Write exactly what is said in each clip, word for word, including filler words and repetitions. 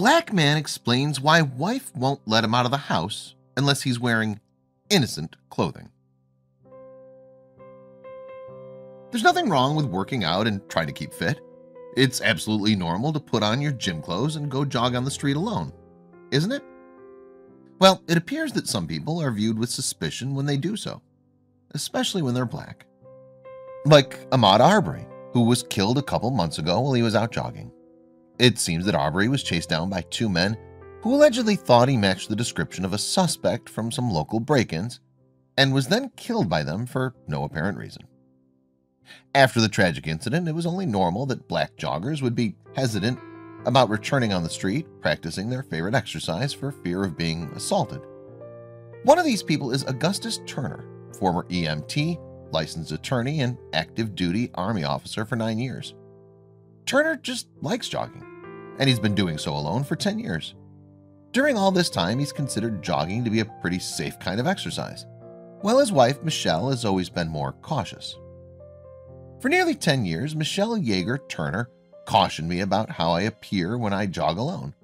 black man explains why wife won't let him out of the house unless he's wearing innocent clothing. There's nothing wrong with working out and trying to keep fit. It's absolutely normal to put on your gym clothes and go jog on the street alone, isn't it? Well, it appears that some people are viewed with suspicion when they do so, especially when they're black. Like Ahmaud Arbery, who was killed a couple months ago while he was out jogging. It seems that Arbery was chased down by two men who allegedly thought he matched the description of a suspect from some local break-ins and was then killed by them for no apparent reason. After the tragic incident, it was only normal that black joggers would be hesitant about returning on the street, practicing their favorite exercise for fear of being assaulted. One of these people is Augustus Turner, former E M T, licensed attorney, and active duty Army officer for nine years. Turner just likes jogging, and he's been doing so alone for ten years. During all this time, he's considered jogging to be a pretty safe kind of exercise, while his wife, Michelle, has always been more cautious. For nearly ten years, Michelle Yeager Turner cautioned me about how I appear when I jog alone.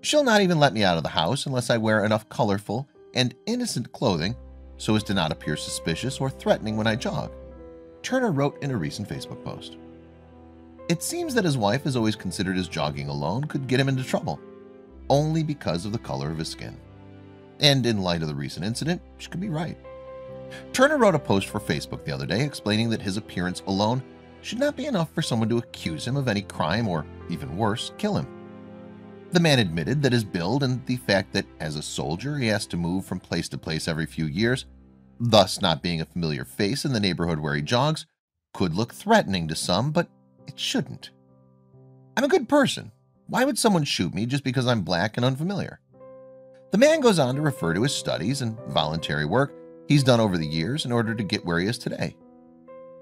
She'll not even let me out of the house unless I wear enough colorful and innocent clothing so as to not appear suspicious or threatening when I jog, Turner wrote in a recent Facebook post. It seems that his wife has always considered his jogging alone could get him into trouble, only because of the color of his skin. And in light of the recent incident, she could be right. Turner wrote a post for Facebook the other day explaining that his appearance alone should not be enough for someone to accuse him of any crime or, even worse, kill him. The man admitted that his build and the fact that as a soldier he has to move from place to place every few years, thus not being a familiar face in the neighborhood where he jogs, could look threatening to some, but it shouldn't. I'm a good person. Why would someone shoot me just because I'm black and unfamiliar? The man goes on to refer to his studies and voluntary work he's done over the years in order to get where he is today.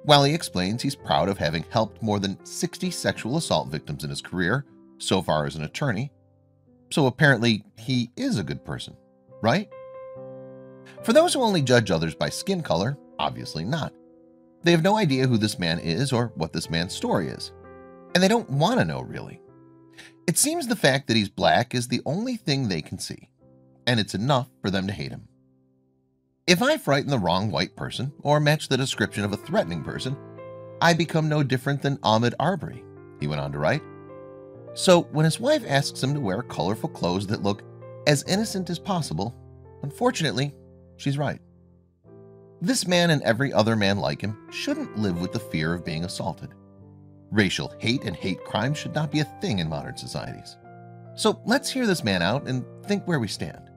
While he explains he's proud of having helped more than sixty sexual assault victims in his career so far as an attorney, so apparently he is a good person, right? For those who only judge others by skin color, obviously not. They have no idea who this man is or what this man's story is, and they don't want to know really. It seems the fact that he's black is the only thing they can see, and it's enough for them to hate him. If I frighten the wrong white person or match the description of a threatening person, I become no different than Ahmaud Arbery, he went on to write. So when his wife asks him to wear colorful clothes that look as innocent as possible, unfortunately, she's right. This man and every other man like him shouldn't live with the fear of being assaulted. Racial hate and hate crime should not be a thing in modern societies. So let's hear this man out and think where we stand.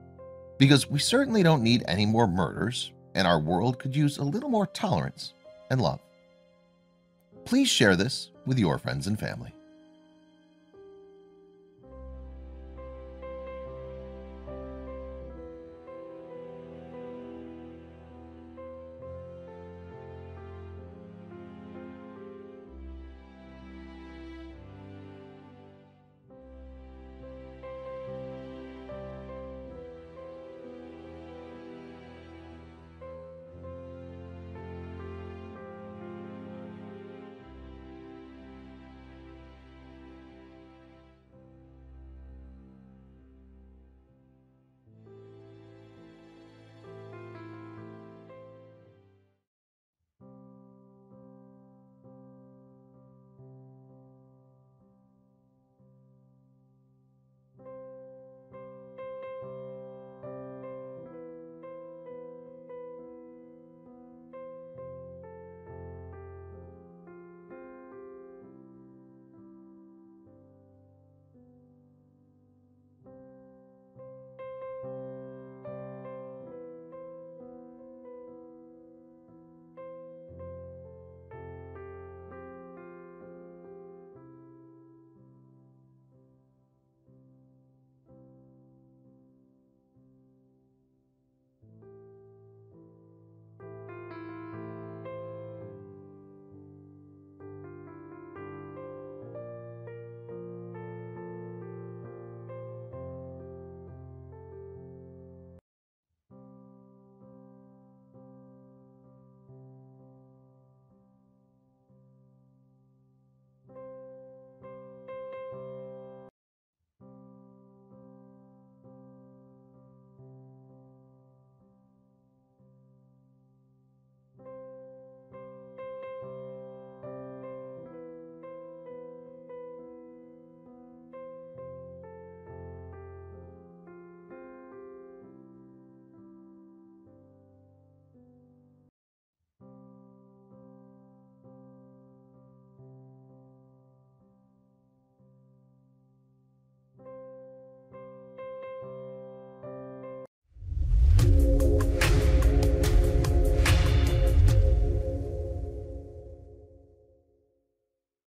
Because we certainly don't need any more murders, and our world could use a little more tolerance and love. Please share this with your friends and family.